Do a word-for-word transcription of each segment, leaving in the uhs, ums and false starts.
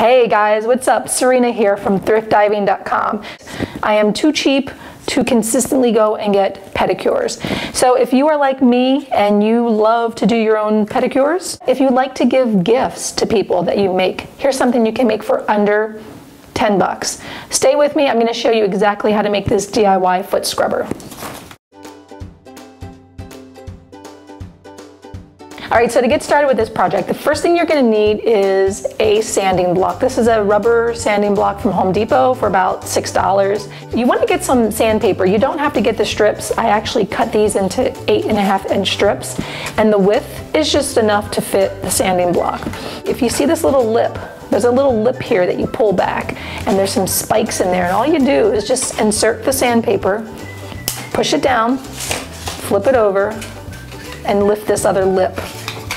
Hey guys, what's up? Serena here from thrift diving dot com. I am too cheap to consistently go and get pedicures. So if you are like me and you love to do your own pedicures, if you like to give gifts to people that you make, here's something you can make for under ten bucks. Stay with me, I'm gonna show you exactly how to make this D I Y foot scrubber. All right, so to get started with this project, the first thing you're gonna need is a sanding block. This is a rubber sanding block from Home Depot for about six dollars. You wanna get some sandpaper. You don't have to get the strips. I actually cut these into eight and a half inch strips, and the width is just enough to fit the sanding block. If you see this little lip, there's a little lip here that you pull back, and there's some spikes in there, and all you do is just insert the sandpaper, push it down, flip it over, and lift this other lip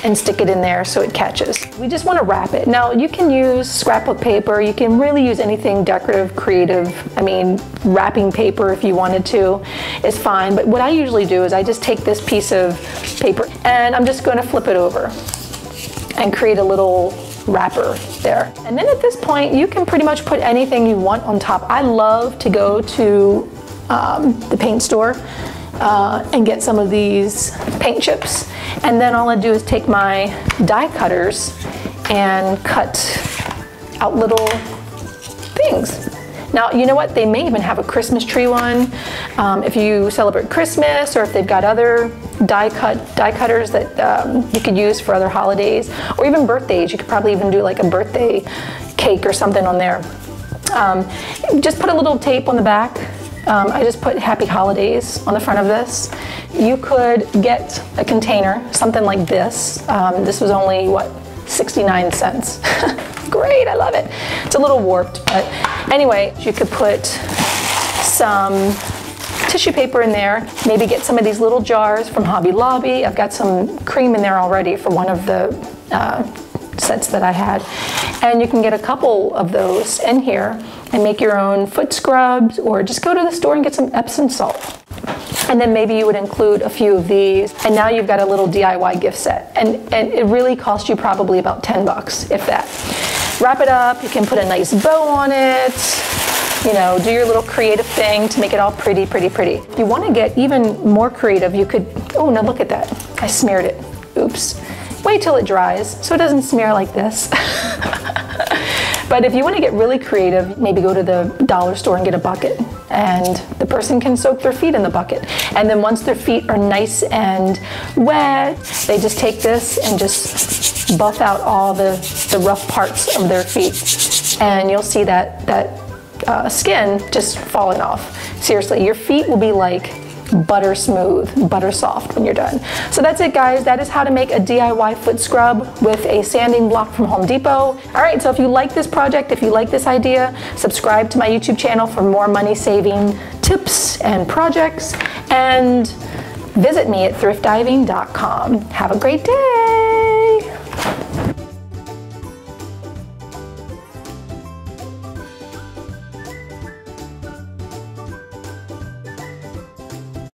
and stick it in there so it catches. We just want to wrap it. Now you can use scrapbook paper, you can really use anything decorative, creative, I mean wrapping paper if you wanted to, it's fine, but what I usually do is I just take this piece of paper and I'm just going to flip it over and create a little wrapper there. And then at this point you can pretty much put anything you want on top. I love to go to um, the paint store Uh, and get some of these paint chips, and then all I do is take my die cutters and cut out little things. Now you know what, they may even have a Christmas tree one um, if you celebrate Christmas, or if they've got other die cut die cutters that um, you could use for other holidays or even birthdays. You could probably even do like a birthday cake or something on there. Um, just put a little tape on the back. Um, I just put Happy Holidays on the front of this. You could get a container, something like this. Um, this was only, what, sixty-nine cents. Great, I love it. It's a little warped, but anyway, you could put some tissue paper in there. Maybe get some of these little jars from Hobby Lobby. I've got some cream in there already for one of the uh, sets that I had. And you can get a couple of those in here and make your own foot scrubs, or just go to the store and get some Epsom salt. And then maybe you would include a few of these, and now you've got a little D I Y gift set. And, and it really cost you probably about ten bucks, if that. Wrap it up, you can put a nice bow on it, you know, do your little creative thing to make it all pretty, pretty, pretty. If you wanna get even more creative, you could, oh, now look at that, I smeared it, oops. Wait till it dries, so it doesn't smear like this. But if you want to get really creative, maybe go to the dollar store and get a bucket, and the person can soak their feet in the bucket. And then once their feet are nice and wet, they just take this and just buff out all the, the rough parts of their feet. And you'll see that, that uh, skin just falling off. Seriously, your feet will be like butter smooth, butter soft when you're done. So that's it guys, that is how to make a D I Y foot scrub with a sanding block from Home Depot. All right, so if you like this project, if you like this idea, subscribe to my YouTube channel for more money saving tips and projects, and visit me at thrift diving dot com. Have a great day.